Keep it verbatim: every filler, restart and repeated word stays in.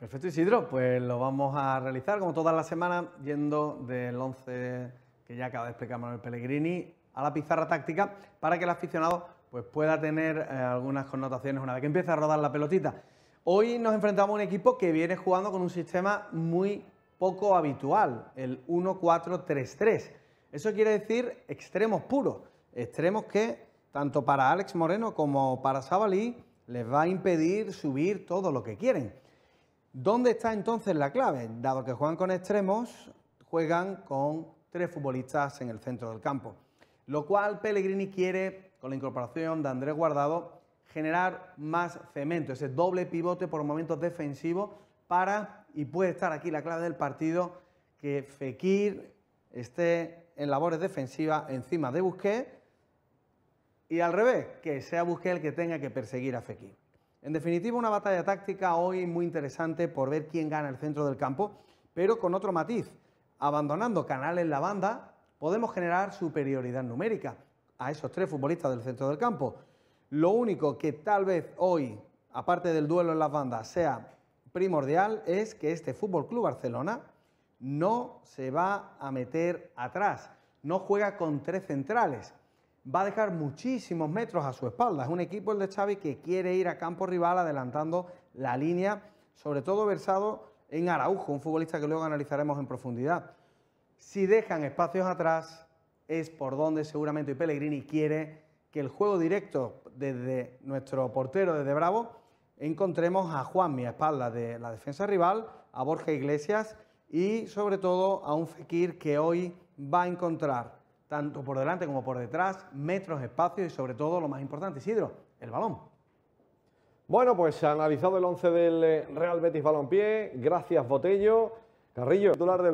Perfecto, Isidro, pues lo vamos a realizar como todas las semanas, yendo del once que ya acaba de explicar Manuel Pellegrini a la pizarra táctica, para que el aficionado pues, pueda tener eh, algunas connotaciones una vez que empieza a rodar la pelotita. Hoy nos enfrentamos a un equipo que viene jugando con un sistema muy poco habitual, el uno cuatro tres tres. Eso quiere decir extremos puros, extremos que tanto para Alex Moreno como para Sabalí les va a impedir subir todo lo que quieren. ¿Dónde está entonces la clave? Dado que juegan con extremos, juegan con tres futbolistas en el centro del campo, lo cual Pellegrini quiere, con la incorporación de Andrés Guardado, generar más cemento, ese doble pivote por momentos defensivo para, y puede estar aquí la clave del partido, que Fekir esté en labores defensivas encima de Busquets y al revés, que sea Busquets el que tenga que perseguir a Fekir. En definitiva, una batalla táctica hoy muy interesante por ver quién gana el centro del campo, pero con otro matiz, abandonando canales en la banda, podemos generar superioridad numérica a esos tres futbolistas del centro del campo. Lo único que tal vez hoy, aparte del duelo en las bandas, sea primordial es que este Fútbol Club Barcelona no se va a meter atrás, no juega con tres centrales, va a dejar muchísimos metros a su espalda. Es un equipo, el de Xavi, que quiere ir a campo rival adelantando la línea, sobre todo versado en Araujo, un futbolista que luego analizaremos en profundidad. Si dejan espacios atrás es por donde seguramente Pellegrini quiere que el juego directo desde nuestro portero, desde Bravo, encontremos a Juanmi a espaldas de la defensa rival, a Borja Iglesias y sobre todo a un Fekir que hoy va a encontrar tanto por delante como por detrás metros, espacios y sobre todo lo más importante, Isidro, el balón. Bueno, pues analizado el once del Real Betis Balompié, gracias Botello. Carrillo, titular del